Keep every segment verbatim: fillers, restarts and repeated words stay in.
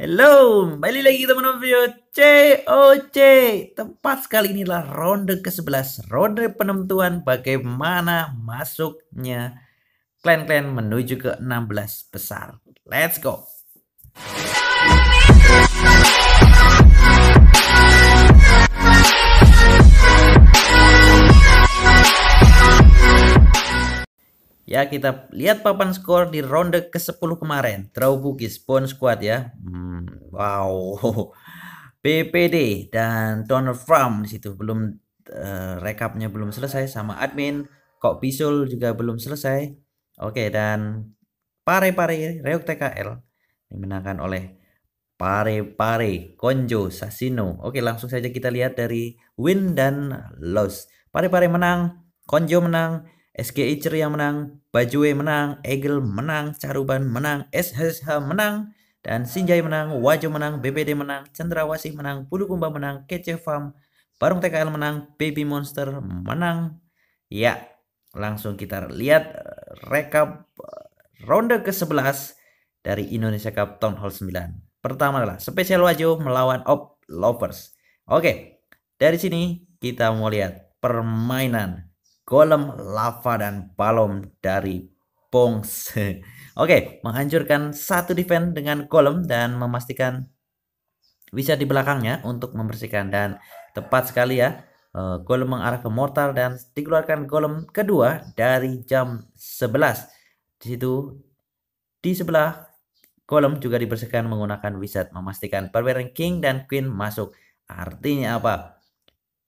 Hello, balik lagi teman-teman video C O C. Tepat sekali inilah ronde ke sebelas, ronde penentuan bagaimana masuknya klan-klan menuju ke enam belas besar. Let's go. Ya, kita lihat papan skor di ronde ke sepuluh kemarin. Draw Bugis, Bone Squad ya. Wow, B P D dan Donor Farm di situ belum uh, rekapnya belum selesai, sama admin Kok Bisul juga belum selesai. Oke, dan Pare-Pare Reog T K L dimenangkan oleh Pare-Pare Konjo Sasino. Oke, langsung saja kita lihat dari win dan loss. Pare-Pare menang, Konjo menang, S G I Ceria menang, Bajue menang, Egel menang, Caruban menang, S H H menang, dan Sinjai menang, Wajo menang, B B D menang, Cendrawasih menang, Bulukumba menang, Kece Farm, Barung T K L menang, Baby Monster menang. Ya, langsung kita lihat rekap ronde ke sebelas dari Indonesia Cup Town Hall sembilan. Pertama adalah Spesial Wajo melawan Op Lovers. Oke, dari sini kita mau lihat permainan golem, lava, dan balon dari Pongs. Oke, okay, menghancurkan satu defense dengan golem dan memastikan bisa di belakangnya untuk membersihkan, dan tepat sekali ya. Uh, golem mengarah ke mortar dan dikeluarkan golem kedua dari jam sebelas. Di situ di sebelah golem juga dibersihkan menggunakan wizard, memastikan barbarian king dan queen masuk. Artinya apa?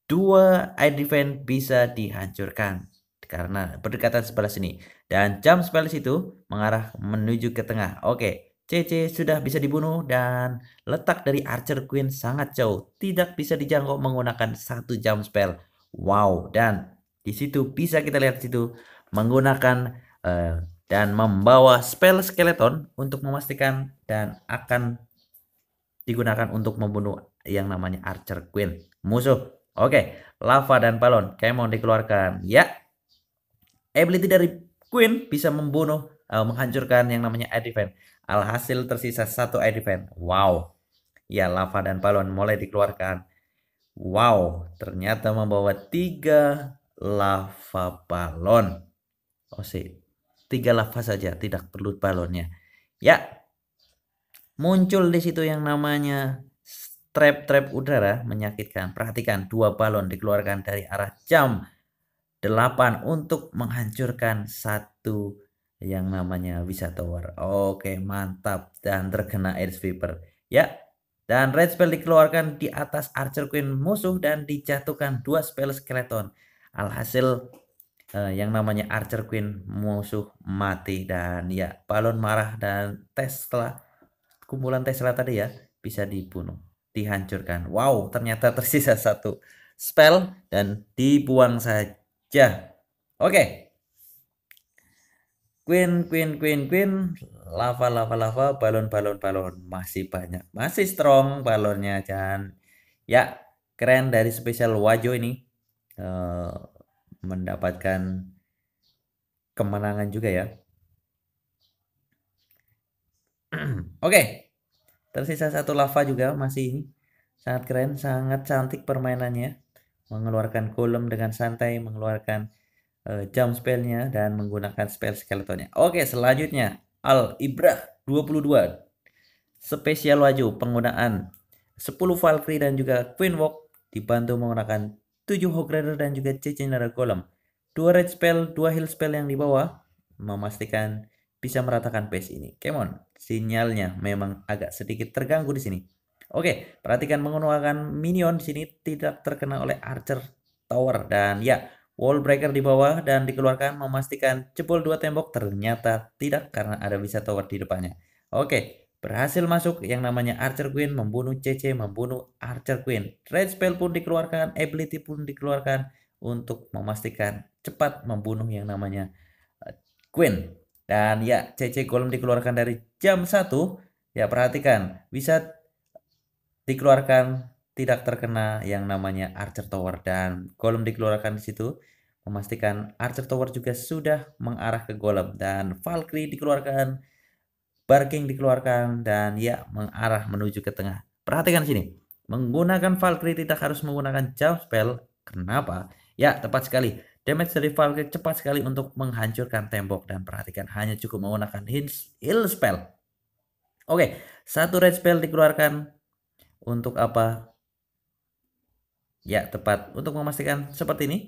Dua air defense bisa dihancurkan karena berdekatan sebelah sini, dan jam sebelah situ mengarah menuju ke tengah. Oke, C C sudah bisa dibunuh dan letak dari Archer Queen sangat jauh, tidak bisa dijangkau menggunakan satu jam spell. Wow, dan di situ bisa kita lihat situ menggunakan uh, dan membawa spell skeleton untuk memastikan dan akan digunakan untuk membunuh yang namanya Archer Queen musuh. Oke, lava dan balon, Kemon dikeluarkan ya. Ability dari Queen bisa membunuh, uh, menghancurkan yang namanya air defense. Alhasil tersisa satu air defense. Wow. Ya, lava dan balon mulai dikeluarkan. Wow, ternyata membawa tiga lava balon. Oh sih, tiga lava saja, tidak perlu balonnya. Ya, muncul di situ yang namanya trap-trap udara menyakitkan. Perhatikan, dua balon dikeluarkan dari arah jam delapan untuk menghancurkan satu yang namanya wizard tower. Oke, mantap, dan terkena air sweeper ya. Dan red spell dikeluarkan di atas Archer Queen musuh dan dijatuhkan dua spell skeleton. Alhasil eh, yang namanya Archer Queen musuh mati, dan ya balon marah dan Tesla, kumpulan Tesla tadi ya, bisa dibunuh, dihancurkan. Wow, ternyata tersisa satu spell dan dibuang saja. Ya, oke. Okay. Queen, queen, queen, queen, lava, lava, lava, balon, balon, balon, masih banyak, masih strong balonnya, dan ya keren dari Spesial Wajo ini uh, mendapatkan kemenangan juga ya. oke, okay. Tersisa satu lava juga masih ini, sangat keren, sangat cantik permainannya. Mengeluarkan golem dengan santai, mengeluarkan uh, jump spellnya dan menggunakan spell skeletonnya. Oke, selanjutnya Al Ibrah dua puluh dua Spesial Wajo, penggunaan sepuluh Valkryie dan juga Queen Walk dibantu menggunakan tujuh Hog Rider dan juga Cecenera Golem. Dua red spell, dua heal spell yang dibawa memastikan bisa meratakan base ini. Come on, sinyalnya memang agak sedikit terganggu di sini. Oke, perhatikan menggunakan minion di sini tidak terkena oleh Archer Tower, dan ya wall breaker di bawah dan dikeluarkan memastikan jebol dua tembok. Ternyata tidak, karena ada bisa tower di depannya. Oke, berhasil masuk yang namanya Archer Queen, membunuh C C, membunuh Archer Queen. Red spell pun dikeluarkan, ability pun dikeluarkan untuk memastikan cepat membunuh yang namanya Queen. Dan ya C C golem dikeluarkan dari jam satu. Ya, perhatikan bisa dikeluarkan tidak terkena yang namanya Archer Tower, dan golem dikeluarkan di situ memastikan Archer Tower juga sudah mengarah ke golem, dan Valkryie dikeluarkan, Barking dikeluarkan dan ya mengarah menuju ke tengah. Perhatikan sini. Menggunakan Valkyrie tidak harus menggunakan jump spell. Kenapa? Ya tepat sekali. Damage dari Valkyrie cepat sekali untuk menghancurkan tembok. Dan perhatikan hanya cukup menggunakan heal spell. Oke. Satu red spell dikeluarkan. Untuk apa? Ya tepat. Untuk memastikan seperti ini.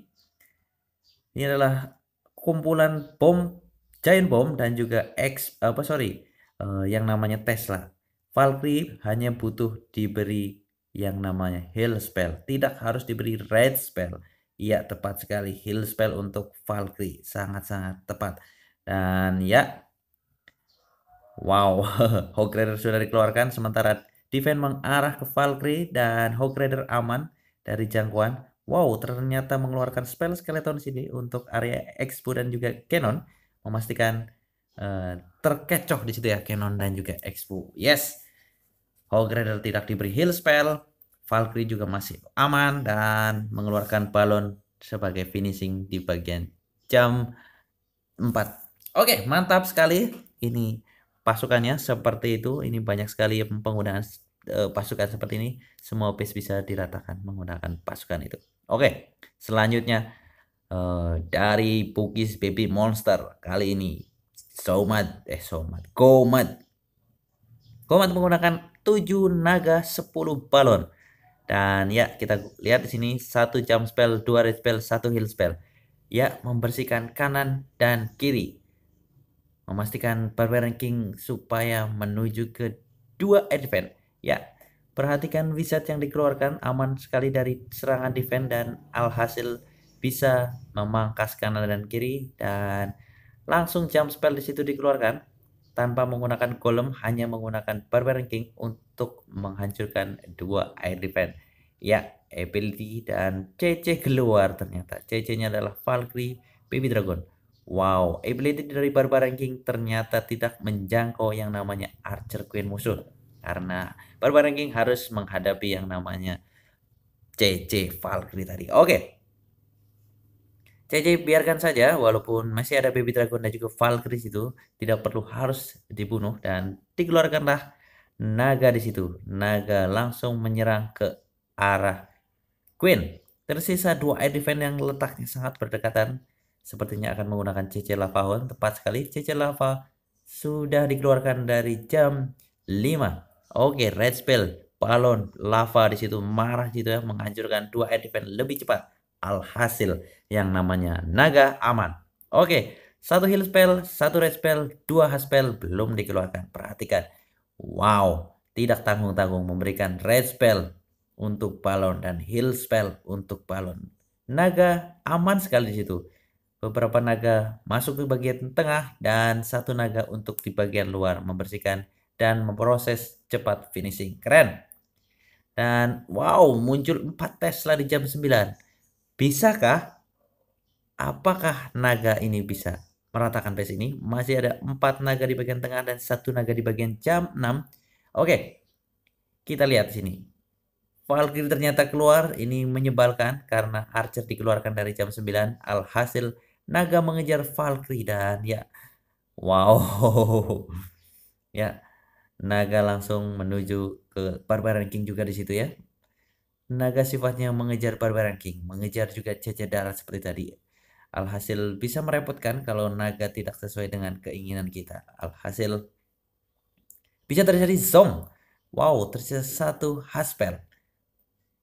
Ini adalah kumpulan bom. Giant Bomb dan juga X apa sorry uh, yang namanya Tesla. Valkyrie hanya butuh diberi yang namanya heal spell, tidak harus diberi red spell. Iya tepat sekali, heal spell untuk Valkyrie sangat-sangat tepat. Dan ya, wow, Hog Rider sudah dikeluarkan sementara defense mengarah ke Valkyrie dan Hog Rider aman dari jangkauan. Wow, ternyata mengeluarkan spell skeleton sini untuk area Expo dan juga Cannon. Memastikan uh, terkecoh di situ ya Cannon dan juga Expo. Yes. Hog Rider tidak diberi heal spell. Valkyrie juga masih aman dan mengeluarkan balon sebagai finishing di bagian jam empat. Oke, mantap sekali. Ini pasukannya seperti itu. Ini banyak sekali penggunaan uh, pasukan seperti ini. Semua piece bisa diratakan menggunakan pasukan itu. Oke, selanjutnya Uh, dari Bugis Baby Monster kali ini Somat eh Somat Gomat Gomat menggunakan tujuh naga sepuluh balon dan ya kita lihat di sini satu jump spell, dua red spell, satu heal spell. Ya membersihkan kanan dan kiri, memastikan Barbarian King supaya menuju ke dua advent. Ya perhatikan wizard yang dikeluarkan aman sekali dari serangan defense dan alhasil bisa memangkas kanan dan kiri dan langsung jump spell di situ dikeluarkan tanpa menggunakan golem, hanya menggunakan Barbarian King untuk menghancurkan dua air defense. Ya, ability dan C C keluar ternyata. C C-nya adalah Valkyrie Baby Dragon. Wow, ability dari Barbarian King ternyata tidak menjangkau yang namanya Archer Queen musuh karena Barbarian King harus menghadapi yang namanya C C Valkyrie tadi. Oke. Okay. C C biarkan saja walaupun masih ada Baby Dragon dan juga Valkyrie itu tidak perlu harus dibunuh dan dikeluarkanlah naga di situ. Naga langsung menyerang ke arah Queen. Tersisa dua air defense yang letaknya sangat berdekatan. Sepertinya akan menggunakan C C Lava Hound. Tepat sekali, C C Lava sudah dikeluarkan dari jam lima. Oke, red spell, balon, lava di situ marah gitu ya, menghancurkan dua air defense lebih cepat. Alhasil yang namanya naga aman. Oke, satu heal spell, satu red spell, dua hard spell belum dikeluarkan. Perhatikan, wow, tidak tanggung-tanggung memberikan red spell untuk balon dan heal spell untuk balon. Naga aman sekali di situ. Beberapa naga masuk ke bagian tengah dan satu naga untuk di bagian luar membersihkan dan memproses cepat finishing. Keren. Dan wow, muncul empat Tesla di jam sembilan. Bisakah? Apakah naga ini bisa meratakan base ini? Masih ada empat naga di bagian tengah dan satu naga di bagian jam enam. Oke. Kita lihat sini. Valkyrie ternyata keluar. Ini menyebalkan karena Archer dikeluarkan dari jam sembilan. Alhasil naga mengejar Valkyrie dan ya. Wow. Ya. Naga langsung menuju ke Barbarian King juga di situ ya. Naga sifatnya mengejar Barbarian King, mengejar juga C C darat seperti tadi. Alhasil bisa merepotkan kalau naga tidak sesuai dengan keinginan kita. Alhasil bisa terjadi zong. Wow, tersisa satu hard spell.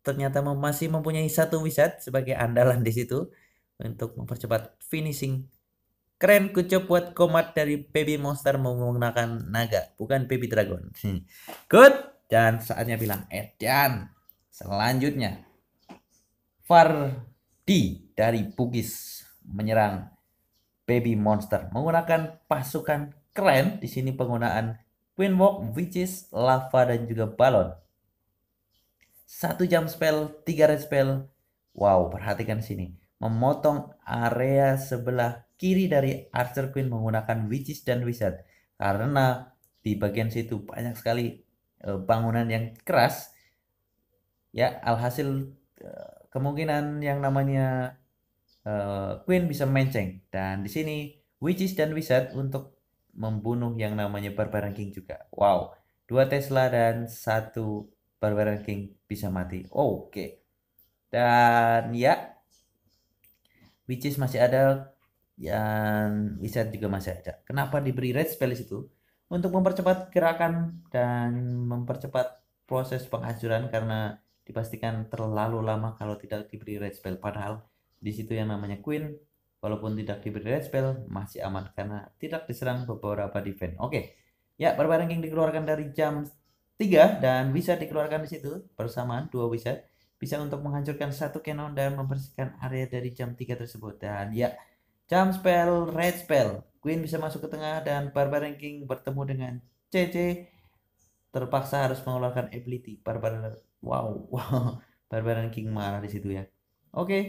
Ternyata masih mempunyai satu wizard sebagai andalan di situ untuk mempercepat finishing. Keren, kucuk buat Komat dari Baby Monster menggunakan naga, bukan Baby Dragon. Good, dan saatnya bilang Edian. Selanjutnya, Fardi dari Bugis menyerang Baby Monster menggunakan pasukan keren. Di sini penggunaan Queen Walk, Witches, Lava dan juga Balon. Satu jump spell, tiga red spell. Wow, perhatikan sini. Memotong area sebelah kiri dari Archer Queen menggunakan Witches dan Wizard. Karena di bagian situ banyak sekali bangunan yang keras. Ya, alhasil kemungkinan yang namanya uh, Queen bisa menceng. Dan di sini Witches dan Wizard untuk membunuh yang namanya Barbarian King juga. Wow, dua Tesla dan satu Barbarian King bisa mati. Oh, oke, okay. Dan ya, witches masih ada, yang wizard juga masih ada. Kenapa diberi red spell itu? Untuk mempercepat gerakan dan mempercepat proses penghancuran, karena dipastikan terlalu lama kalau tidak diberi red spell. Padahal di situ yang namanya queen, walaupun tidak diberi red spell masih aman karena tidak diserang beberapa defense. Oke, okay. Ya, Barbarian King dikeluarkan dari jam tiga dan wizard dikeluarkan di situ bersamaan, dua wizard bisa untuk menghancurkan satu cannon dan membersihkan area dari jam tiga tersebut. Dan ya, jump spell, red spell, queen bisa masuk ke tengah dan Barbarian King bertemu dengan C C, terpaksa harus mengeluarkan ability Barbarian. Wow, wow, Barbarian King marah di situ ya. Oke, okay.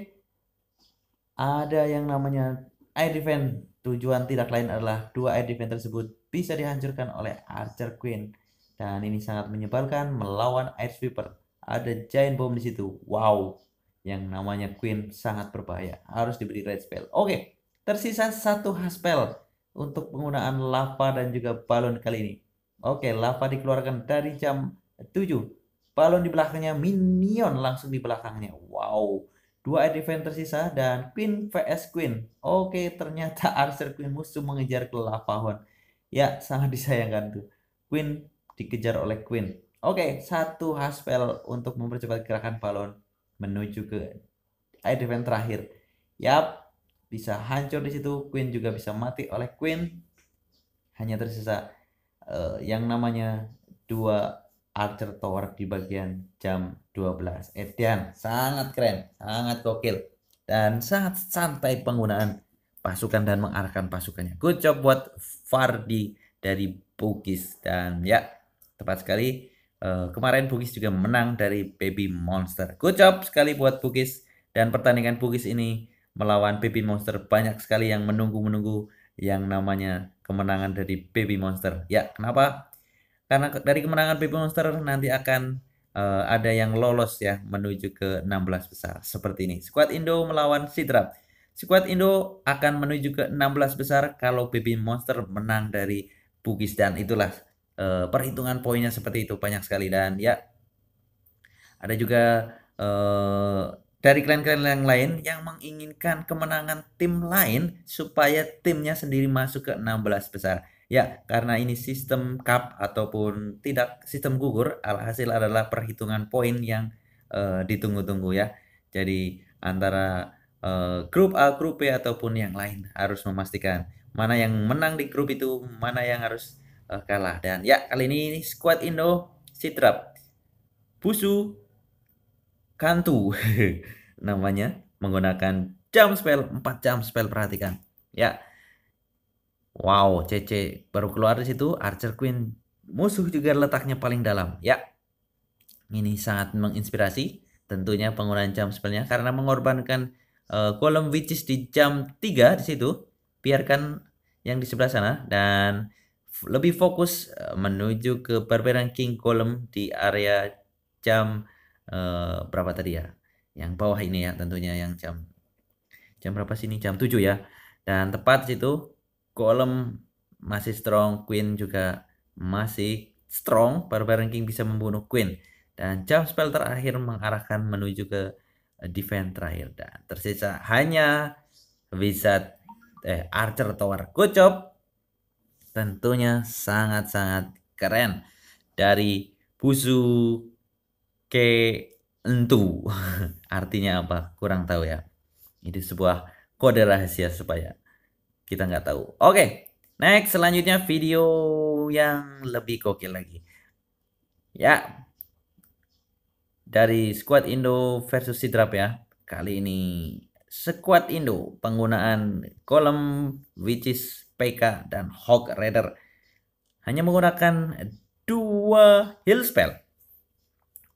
Ada yang namanya air defense. Tujuan tidak lain adalah dua air defense tersebut bisa dihancurkan oleh Archer Queen. Dan ini sangat menyebalkan melawan air sweeper. Ada giant bomb di situ. Wow, yang namanya Queen sangat berbahaya. Harus diberi red spell. Oke, okay. Tersisa satu hard spell untuk penggunaan lava dan juga balon kali ini. Oke, okay, lava dikeluarkan dari jam tujuh. Balon di belakangnya, minion langsung di belakangnya. Wow, dua air defense tersisa dan queen vs queen. Oke, ternyata Archer Queen musuh mengejar ke lava hound. Ya, sangat disayangkan tuh. Queen dikejar oleh queen. Oke, satu hard spell untuk mempercepat gerakan balon menuju ke air defense terakhir. Yap, bisa hancur di situ. Queen juga bisa mati oleh queen. Hanya tersisa uh, yang namanya dua Archer Tower di bagian jam dua belas. Edian sangat keren, sangat gokil, dan sangat santai penggunaan pasukan dan mengarahkan pasukannya. Good job buat Fardi dari Bugis. Dan ya, tepat sekali, uh, kemarin Bugis juga menang dari Baby Monster. Good job sekali buat Bugis. Dan pertandingan Bugis ini melawan Baby Monster, banyak sekali yang menunggu-menunggu yang namanya kemenangan dari Baby Monster. Ya, kenapa? Karena dari kemenangan Baby Monster nanti akan uh, ada yang lolos ya menuju ke enam belas besar seperti ini. Squad Indo melawan Sidrap. Squad Indo akan menuju ke enam belas besar kalau Baby Monster menang dari Bugis, dan itulah uh, perhitungan poinnya seperti itu, banyak sekali. Dan ya, ada juga uh, dari klan-klan yang lain yang menginginkan kemenangan tim lain supaya timnya sendiri masuk ke enam belas besar. Ya, karena ini sistem cup ataupun tidak sistem gugur, alhasil adalah perhitungan poin yang uh, ditunggu-tunggu ya. Jadi antara uh, grup A, grup B ataupun yang lain harus memastikan mana yang menang di grup itu, mana yang harus uh, kalah. Dan ya, kali ini, ini squad Indo, Sidrap, Busu, Kantu namanya, menggunakan jump spell, empat jump spell, perhatikan. Ya. Wow, C C baru keluar di situ. Archer Queen musuh juga letaknya paling dalam. Ya, ini sangat menginspirasi tentunya penggunaan jump spellnya, karena mengorbankan uh, golem witches di jam tiga di situ. Biarkan yang di sebelah sana dan lebih fokus uh, menuju ke Barbarian King golem di area jam uh, berapa tadi ya? Yang bawah ini ya, tentunya yang jam jam berapa sini? jam tujuh ya. Dan tepat di situ. Golem masih strong, queen juga masih strong. Barbarian King bisa membunuh queen. Dan jump spell terakhir mengarahkan menuju ke defense terakhir. Dan tersisa hanya wizard eh, Archer Tower. Good job. Tentunya sangat-sangat keren dari Busu ke Entu. Artinya apa? Kurang tahu ya. Ini sebuah kode rahasia supaya kita nggak tahu. Oke, okay. Next selanjutnya video yang lebih gokil lagi. Ya, dari squad Indo versus Sidrap ya. Kali ini squad Indo penggunaan golem, witches, pekka, dan hog rider hanya menggunakan dua heal spell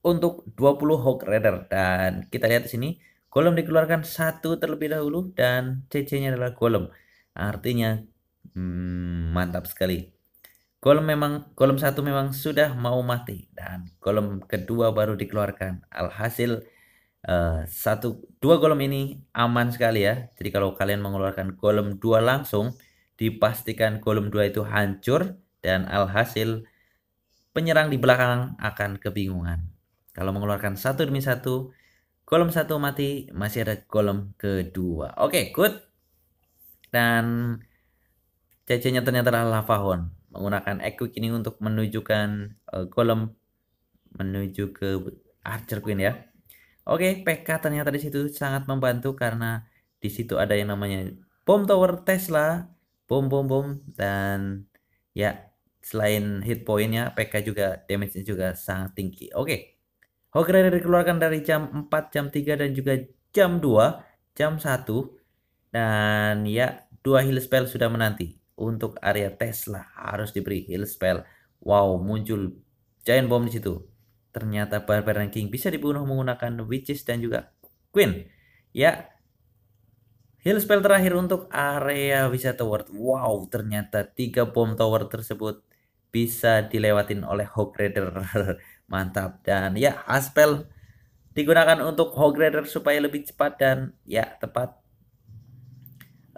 untuk dua puluh hog rider. Dan kita lihat di sini golem dikeluarkan satu terlebih dahulu dan C C-nya adalah golem. Artinya hmm, mantap sekali. Golem memang golem satu memang sudah mau mati dan golem kedua baru dikeluarkan. Alhasil uh, satu dua golem ini aman sekali ya. Jadi kalau kalian mengeluarkan golem dua langsung dipastikan golem dua itu hancur dan alhasil penyerang di belakang akan kebingungan. Kalau mengeluarkan satu demi satu, golem satu mati, masih ada golem kedua. Oke, okay, good. Dan C C-nya ternyata adalah lava hound. Menggunakan equip ini untuk menunjukkan uh, golem menuju ke archer queen ya. Oke, okay, P K ternyata di situ sangat membantu karena di situ ada yang namanya bom tower Tesla, bom bom bom, dan ya selain hit pointnya, P K juga damage-nya juga sangat tinggi. Oke. Okay. Hog rider dikeluarkan dari jam empat, jam tiga, dan juga jam dua, jam satu. Dan ya, dua heal spell sudah menanti. Untuk area Tesla harus diberi heal spell. Wow, muncul giant bomb di situ. Ternyata barbarian king bisa dibunuh menggunakan witches dan juga queen. Ya. Heal spell terakhir untuk area Visa Tower. Wow, ternyata tiga bom tower tersebut bisa dilewatin oleh Hog Rider. Mantap. Dan ya, aspel digunakan untuk Hog Rider supaya lebih cepat dan ya tepat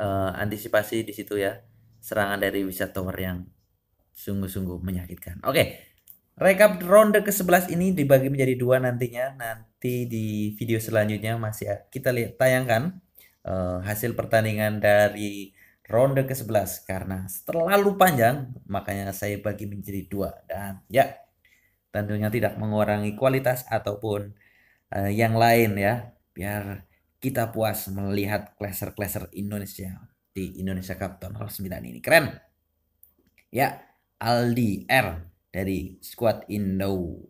uh, antisipasi di situ ya. Serangan dari Visa Tower yang sungguh-sungguh menyakitkan. Oke. Okay. Rekap ronde ke sebelas ini dibagi menjadi dua nantinya. Nanti di video selanjutnya masih kita lihat tayangkan Uh, hasil pertandingan dari ronde ke sebelas karena terlalu panjang, makanya saya bagi menjadi dua, dan ya tentunya tidak mengurangi kualitas ataupun uh, yang lain ya, biar kita puas melihat clasher-clasher Indonesia di Indonesia Cup Town Hall sembilan ini. Keren ya, Aldi R dari squad Indo.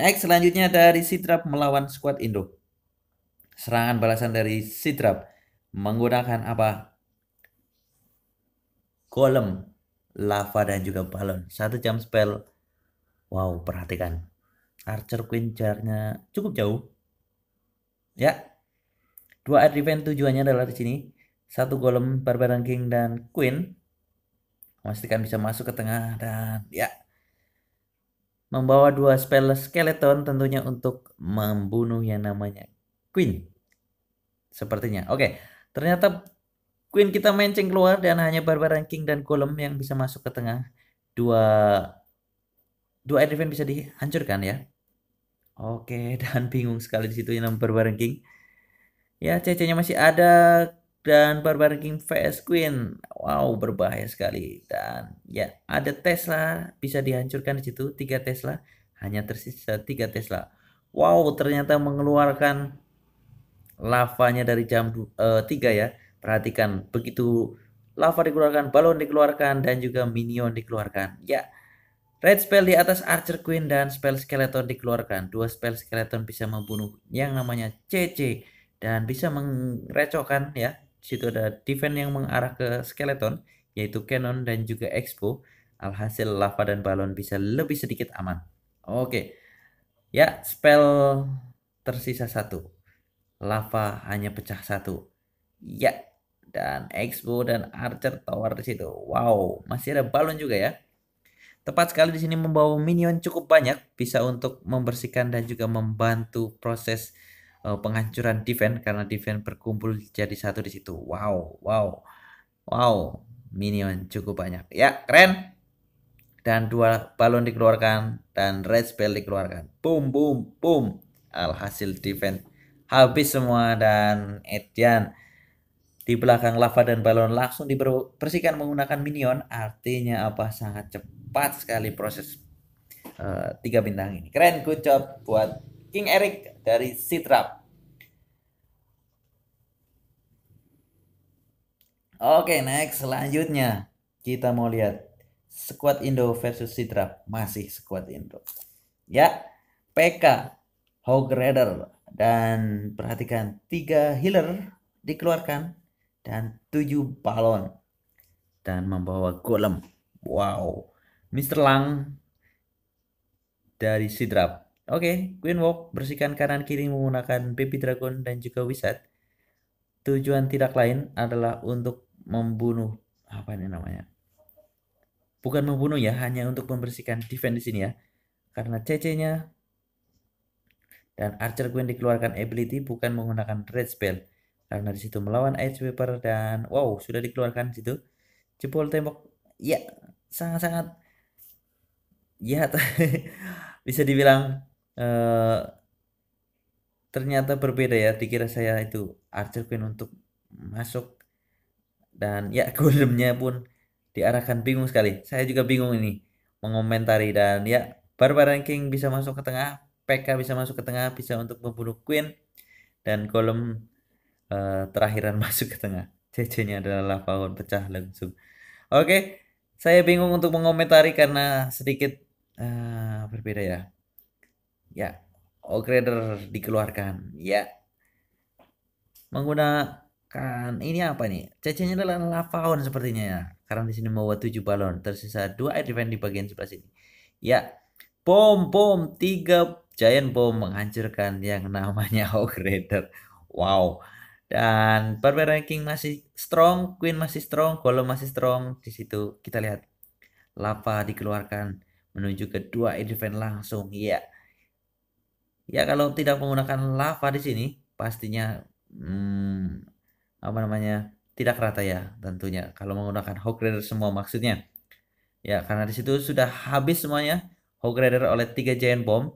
Next, selanjutnya dari Sitrap melawan squad Indo. Serangan balasan dari Sitrap menggunakan apa? Golem, lava, dan juga balon. Satu jam spell. Wow, perhatikan. Archer Queen jaraknya cukup jauh. Ya. Dua air defense tujuannya adalah di sini. Satu golem, barbarian king, dan queen. Memastikan bisa masuk ke tengah dan ya. Membawa dua spell skeleton tentunya untuk membunuh yang namanya queen sepertinya. Oke, okay. Ternyata queen kita menceng keluar dan hanya barbarian king dan golem yang bisa masuk ke tengah. Dua dua air defense bisa dihancurkan ya. Oke, okay. Dan bingung sekali di situ yang barbarian king. Ya, C C-nya masih ada dan barbarian king vs queen. Wow, berbahaya sekali. Dan ya, ada Tesla bisa dihancurkan di situ. Tiga Tesla, hanya tersisa tiga Tesla. Wow, ternyata mengeluarkan lavanya dari jam tiga ya. Perhatikan, begitu lava dikeluarkan, balon dikeluarkan, dan juga minion dikeluarkan. Ya, red spell di atas archer queen dan spell skeleton dikeluarkan. Dua spell skeleton bisa membunuh yang namanya C C dan bisa merecokan ya. Di situ ada defense yang mengarah ke skeleton, yaitu cannon dan juga expo. Alhasil lava dan balon bisa lebih sedikit aman. Oke. Ya, spell tersisa satu. Lava hanya pecah satu. Ya, dan expo dan archer tower di situ. Wow, masih ada balon juga ya. Tepat sekali di sini membawa minion cukup banyak, bisa untuk membersihkan dan juga membantu proses uh, penghancuran defense karena defense berkumpul jadi satu di situ. Wow, wow. Wow, minion cukup banyak. Ya, keren. Dan dua balon dikeluarkan dan red spell dikeluarkan. Boom boom boom. Alhasil defense habis semua dan Edian di belakang lava dan balon langsung dibersihkan menggunakan minion. Artinya apa? Sangat cepat sekali proses uh, tiga bintang ini. Keren, good job buat King Eric dari Sitrap. Oke, next selanjutnya kita mau lihat squad Indo versus Sitrap. Masih squad Indo. Ya, P K, Hog Rider. Dan perhatikan, tiga healer dikeluarkan dan tujuh balon dan membawa golem. Wow, Mister Lang dari Sitrap. Oke, okay. Queen Walk bersihkan kanan kiri menggunakan baby dragon dan juga wizard. Tujuan tidak lain adalah untuk membunuh apa ini namanya? Bukan membunuh ya, hanya untuk membersihkan defense di sini ya. Karena C C-nya dan Archer Queen dikeluarkan ability bukan menggunakan red spell. Karena disitu melawan Ice Viper dan wow, sudah dikeluarkan situ. Jebol tembok. Ya, sangat-sangat ya bisa dibilang eh, ternyata berbeda ya. Dikira saya itu Archer Queen untuk masuk. Dan ya golemnya pun diarahkan, bingung sekali. Saya juga bingung ini mengomentari. Dan ya Barbarian King bisa masuk ke tengah. P K bisa masuk ke tengah, bisa untuk membunuh Queen. Dan golem Uh, terakhiran masuk ke tengah. C C-nya adalah lava hound, pecah langsung. Oke, okay. Saya bingung untuk mengomentari karena sedikit uh, berbeda ya. Ya, hog rider dikeluarkan. Ya, menggunakan ini apa nih? C C-nya adalah lava hound sepertinya ya. Karena di sini membawa tujuh balon, tersisa dua air event di bagian sebelah sini. Ya, bom bom tiga giant bom menghancurkan yang namanya hog rider. Wow. Dan Barbarian King masih strong, Queen masih strong, golem masih strong. Di situ kita lihat lava dikeluarkan menuju ke dua event langsung. Iya. Ya kalau tidak menggunakan lava di sini pastinya hmm, apa namanya? tidak rata ya tentunya. Kalau menggunakan hog rider semua maksudnya. Ya, karena di situ sudah habis semuanya hog rider oleh tiga giant bomb.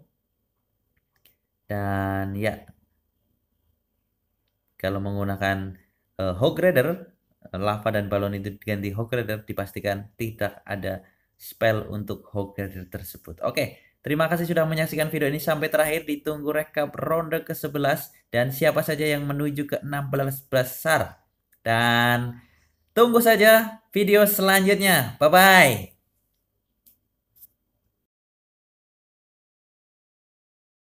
Dan ya kalau menggunakan uh, hog rider, lava dan balon itu diganti hog rider, dipastikan tidak ada spell untuk hog rider tersebut. Oke, terima kasih sudah menyaksikan video ini sampai terakhir. Ditunggu rekap ronde ke sebelas dan siapa saja yang menuju ke enam belas besar. Dan tunggu saja video selanjutnya. Bye-bye.